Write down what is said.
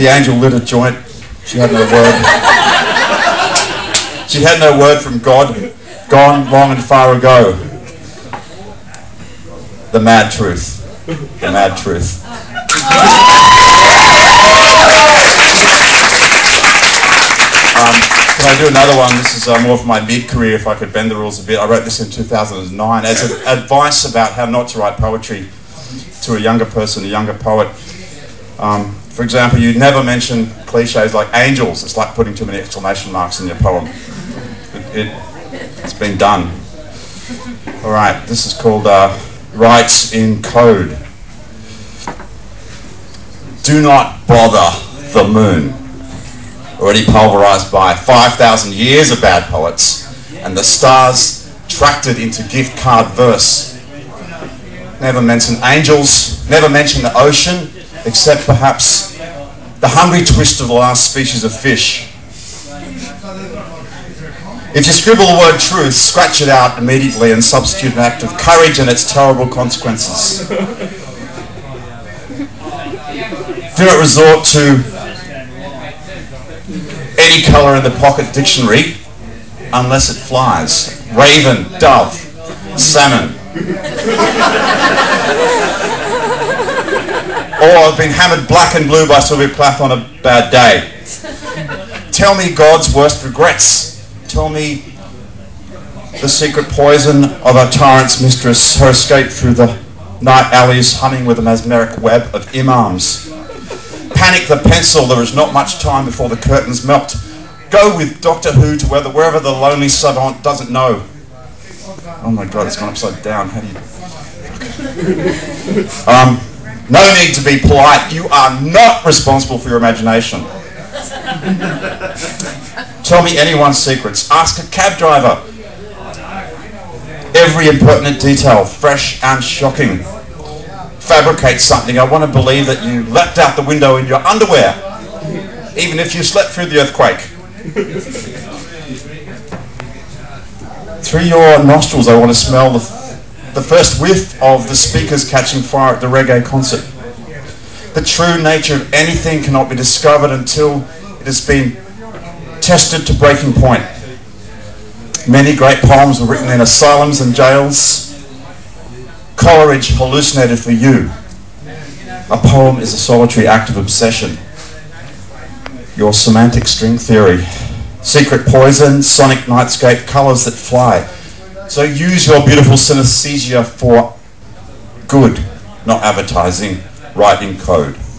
The angel lit a joint. She had no word. She had no word from God, gone long and far ago. The mad truth. The mad truth. Can I do another one? This is more for my mid-career, if I could bend the rules a bit. I wrote this in 2009 as advice about how not to write poetry to a younger person, a younger poet. For example, you never mention cliches like angels. It's like putting too many exclamation marks in your poem. It's been done. All right, this is called Write In Code. Do not bother the moon, already pulverized by 5,000 years of bad poets, and the stars tracted into gift card verse. Never mention angels, never mention the ocean, except perhaps the hungry twist of the last species of fish. If you scribble the word truth, scratch it out immediately and substitute an act of courage and its terrible consequences. Do not resort to any colour in the pocket dictionary unless it flies. Raven, dove, salmon. Or I've been hammered black and blue by Sylvia Plath on a bad day. Tell me God's worst regrets. Tell me the secret poison of our tyrant's mistress, her escape through the night alleys, humming with a mesmeric web of imams. Panic the pencil, there is not much time before the curtains melt. Go with Doctor Who to wherever the lonely savant doesn't know. Oh my God, it's gone upside down. How do you... no need to be polite. You are not responsible for your imagination. Tell me anyone's secrets. Ask a cab driver. Every impertinent detail, fresh and shocking. Fabricate something. I want to believe that you leapt out the window in your underwear, even if you slept through the earthquake. Through your nostrils, I want to smell the first whiff of the speakers catching fire at the reggae concert. The true nature of anything cannot be discovered until it has been tested to breaking point. Many great poems were written in asylums and jails. Coleridge hallucinated for you. A poem is a solitary act of obsession. Your semantic string theory. Secret poison, sonic nightscape, colours that fly. So use your beautiful synesthesia for good, not advertising. Write in code.